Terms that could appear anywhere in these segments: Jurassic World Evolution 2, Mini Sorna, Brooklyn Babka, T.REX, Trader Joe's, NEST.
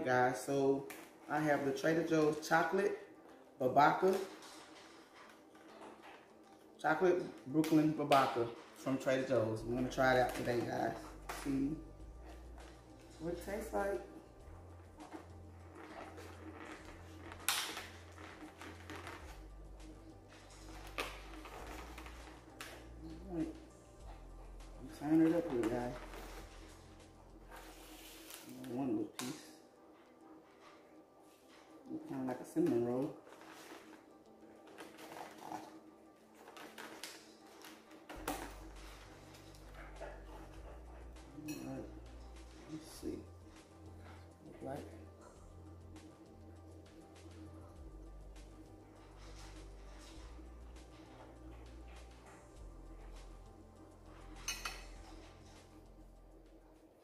right, guys, so I have the Trader Joe's chocolate Brooklyn Babka from Trader Joe's. We're going to try it out today, guys. See what it tastes like. Alright, I'm turning it up here, guys. One little piece. It's kind of like a cinnamon roll. Alright, let's see. Look like.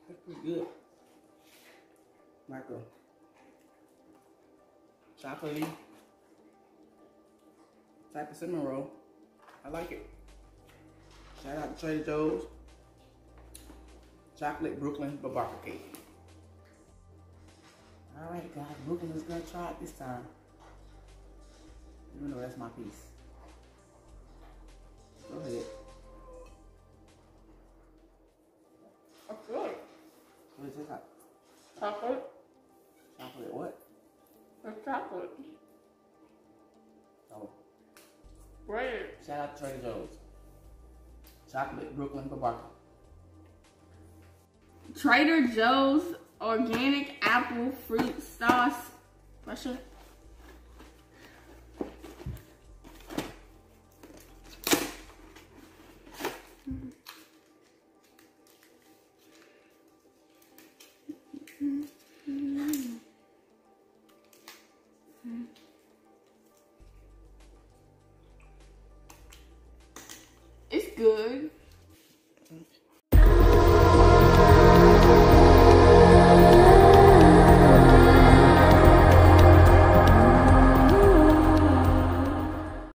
That's pretty good. Like a chocolatey type of cinnamon roll. I like it. Shout out to Trader Joe's chocolate Brooklyn Babka cake. All right, guys, Brooklyn is gonna try it this time. Even though that's my piece. Go ahead. That's good. What is this like? Chocolate. Chocolate what? It's chocolate. Oh. Bread. Shout out to Trader Joe's. Chocolate Brooklyn Babka. Trader Joe's organic apple fruit sauce. Russia.